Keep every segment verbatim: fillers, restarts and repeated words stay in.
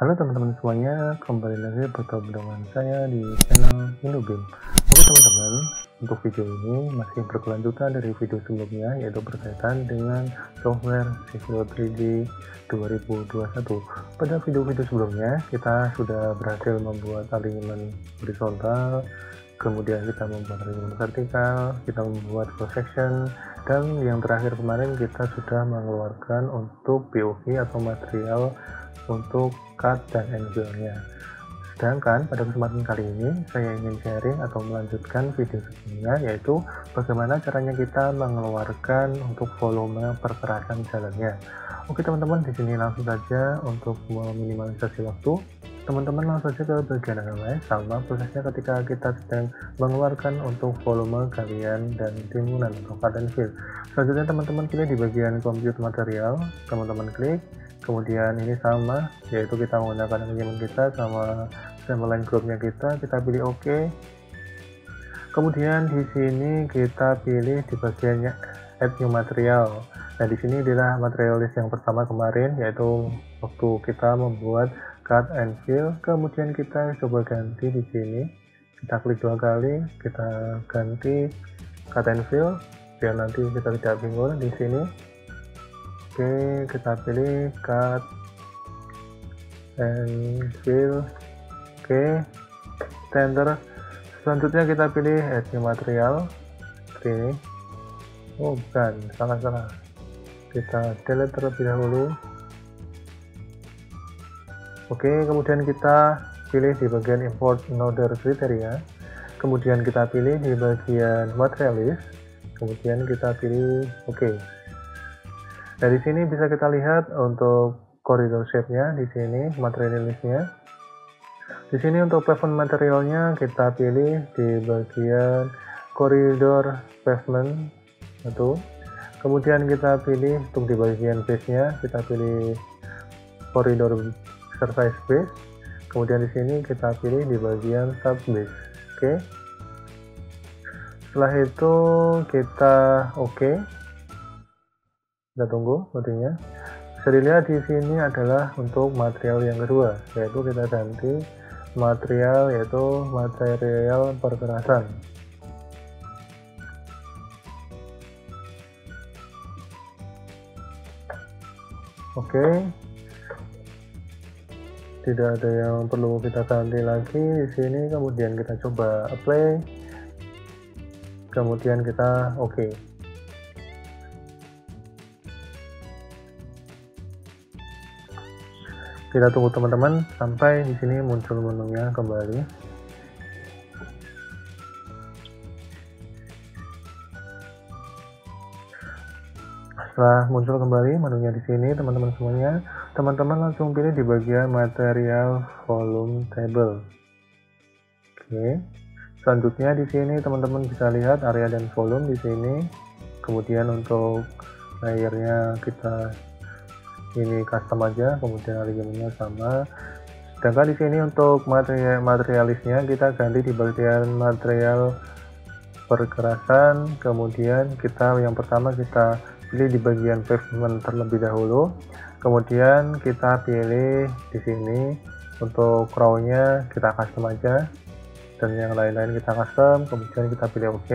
Halo teman-teman semuanya, kembali lagi bertemu dengan saya di channel InnoBeam. Oke teman-teman, untuk video ini masih berkelanjutan dari video sebelumnya, yaitu berkaitan dengan software Civil tiga D dua ribu dua puluh satu. Pada video-video sebelumnya kita sudah berhasil membuat alignment horizontal, kemudian kita membuat alignment vertikal, kita membuat cross section, dan yang terakhir kemarin kita sudah mengeluarkan untuk P O V atau material untuk cut dan angle-nya. Sedangkan pada kesempatan kali ini saya ingin sharing atau melanjutkan video sebelumnya, yaitu bagaimana caranya kita mengeluarkan untuk volume pergerakan jalannya. Oke teman-teman, di sini langsung saja untuk meminimalisasi waktu, teman-teman langsung saja ke bagian analyze, sama prosesnya ketika kita sedang mengeluarkan untuk volume galian dan timbunan atau cut and fill. Selanjutnya teman-teman klik di bagian compute material, teman-teman klik, kemudian ini sama, yaitu kita menggunakan alignment kita sama sample line groupnya kita, kita pilih OK. Kemudian di sini kita pilih di bagiannya add new material. Nah di sini adalah material list yang pertama kemarin, yaitu waktu kita membuat cut and fill. Kemudian kita coba ganti di sini, kita klik dua kali, kita ganti cut and fill biar nanti kita tidak bingung di sini. Oke, kita pilih cut and fill. Oke, enter. Selanjutnya kita pilih add new material. Ini, oh bukan, salah-salah. Kita delete terlebih dahulu. Oke, kemudian kita pilih di bagian import another criteria. Kemudian kita pilih di bagian material list. Kemudian kita pilih oke. Nah, di sini bisa kita lihat untuk koridor shape-nya, di sini material list-nya. Di sini untuk pavement materialnya kita pilih di bagian koridor pavement itu. Kemudian kita pilih untuk di bagian base-nya, kita pilih koridor surface base. Kemudian di sini kita pilih di bagian sub base. Oke. Setelah itu kita oke. Kita tunggu nantinya. Bisa dilihat di sini adalah untuk material yang kedua, yaitu kita ganti material, yaitu material perkerasan. Oke, okay. Tidak ada yang perlu kita ganti lagi di sini. Kemudian kita coba apply. Kemudian kita oke. Okay. Kita tunggu teman-teman sampai di sini muncul menunya kembali. Setelah muncul kembali menunya di sini teman-teman semuanya, teman-teman langsung pilih di bagian material volume table. Oke. Selanjutnya di sini teman-teman bisa lihat area dan volume di sini. Kemudian untuk layernya kita ini custom aja, kemudian alignmentnya sama. Sedangkan di sini untuk material materialisnya kita ganti di bagian material perkerasan. Kemudian kita yang pertama kita pilih di bagian pavement terlebih dahulu. Kemudian kita pilih di sini untuk row-nya kita custom aja, dan yang lain-lain kita custom. Kemudian kita pilih OK.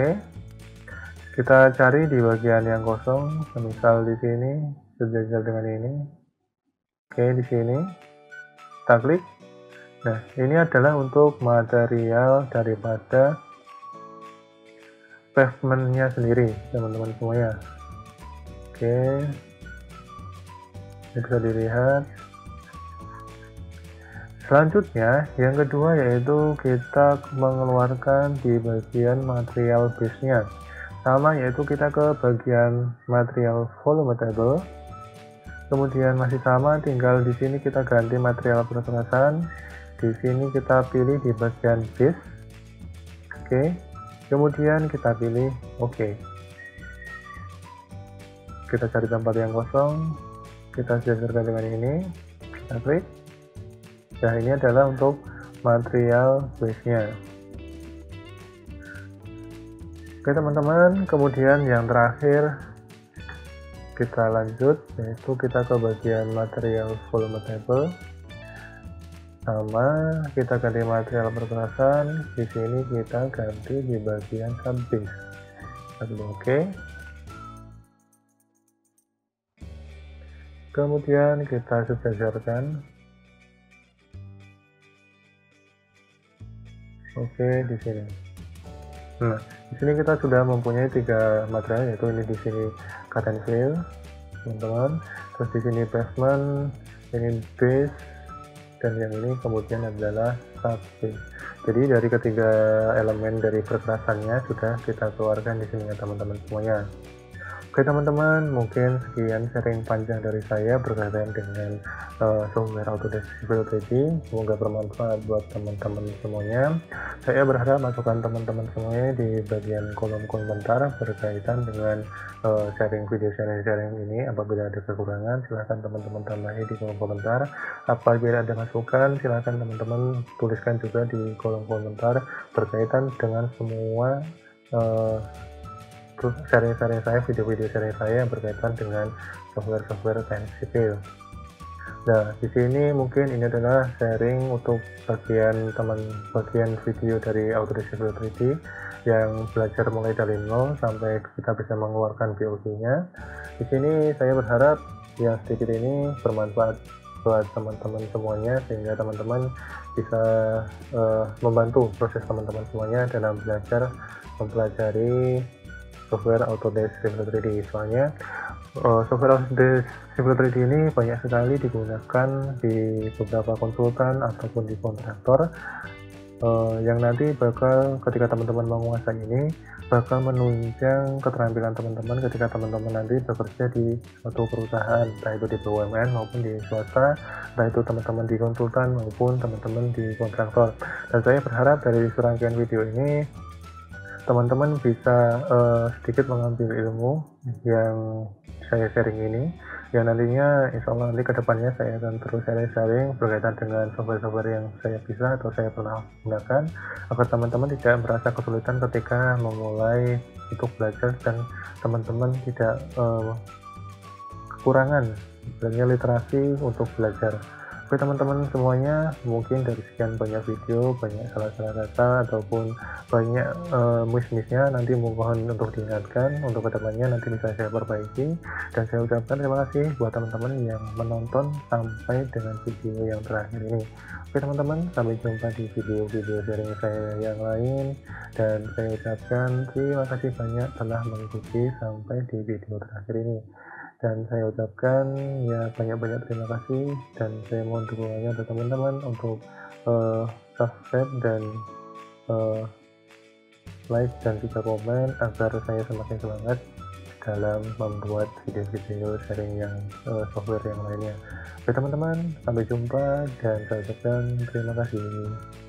Kita cari di bagian yang kosong, misal di sini sejajar dengan ini. Oke, di sini kita klik. Nah, ini adalah untuk material daripada pavementnya sendiri, teman-teman semuanya. Oke, ini bisa dilihat. Selanjutnya yang kedua yaitu kita mengeluarkan di bagian material base-nya, sama yaitu kita ke bagian material volume table. Kemudian masih sama, tinggal di sini kita ganti material perkerasan. Di sini kita pilih di bagian base. Oke. Kemudian kita pilih OK. Kita cari tempat yang kosong. Kita sejajarkan dengan ini. Kita klik. Nah, ini adalah untuk material base-nya. Oke teman-teman, kemudian yang terakhir kita lanjut, yaitu kita ke bagian material volume table. Sama, kita ganti material perkerasan. Di sini kita ganti di bagian subbase. Lalu oke. Kemudian kita sejajarkan. Oke, di sini. Nah, di sini kita sudah mempunyai tiga material, yaitu ini di sini cut and fill, teman-teman. Terus di sini pavement, ini base, dan yang ini kemudian adalah subbase. Jadi dari ketiga elemen dari perkerasannya sudah kita keluarkan di sini ya teman-teman semuanya. Oke teman-teman, mungkin sekian sharing panjang dari saya berkaitan dengan uh, software Autodesk Civil tiga D. Semoga bermanfaat buat teman-teman semuanya. Saya berharap masukan teman-teman semuanya di bagian kolom komentar berkaitan dengan uh, sharing video sharing-sharing ini. Apabila ada kekurangan, silahkan teman-teman tambahi di kolom komentar. Apabila ada masukan, silahkan teman-teman tuliskan juga di kolom komentar berkaitan dengan semua uh, sharing-sharing saya, video-video sharing saya yang berkaitan dengan software-software teknik sipil. Nah, di sini mungkin ini adalah sharing untuk bagian teman bagian video dari Autodesk Civil tiga D yang belajar mulai dari nol sampai kita bisa mengeluarkan P O V-nya. Di sini saya berharap yang sedikit ini bermanfaat buat teman-teman semuanya, sehingga teman-teman bisa uh, membantu proses teman-teman semuanya dalam belajar mempelajari software Autodesk Civil tiga D. Soalnya uh, software Autodesk Civil tiga D ini banyak sekali digunakan di beberapa konsultan ataupun di kontraktor, uh, yang nanti bakal ketika teman-teman menguasai ini bakal menunjang keterampilan teman-teman ketika teman-teman nanti bekerja di suatu perusahaan, entah itu di B U M N maupun di swasta, entah itu teman-teman di konsultan maupun teman-teman di kontraktor. Dan saya berharap dari serangkaian video ini teman-teman bisa uh, sedikit mengambil ilmu yang saya sharing ini, yang nantinya insya Allah nanti kedepannya saya akan terus sharing-sharing berkaitan dengan software-software yang saya bisa atau saya pernah gunakan, agar teman-teman tidak merasa kesulitan ketika memulai untuk belajar dan teman-teman tidak uh, kekurangan adanya literasi untuk belajar. Oke teman-teman semuanya, mungkin dari sekian banyak video, banyak salah-salah kata ataupun banyak uh, miss-missnya, nanti mohon untuk diingatkan untuk kedepannya nanti bisa saya perbaiki. Dan saya ucapkan terima kasih buat teman-teman yang menonton sampai dengan video yang terakhir ini. Oke teman-teman, sampai jumpa di video-video sharing saya yang lain, dan saya ucapkan terima kasih banyak telah mengikuti sampai di video terakhir ini. Dan saya ucapkan ya banyak-banyak terima kasih, dan saya mohon dukungannya untuk teman-teman untuk uh, subscribe dan uh, like dan juga komen agar saya semakin semangat dalam membuat video-video sharing yang uh, software yang lainnya. Oke teman-teman, sampai jumpa dan saya ucapkan terima kasih.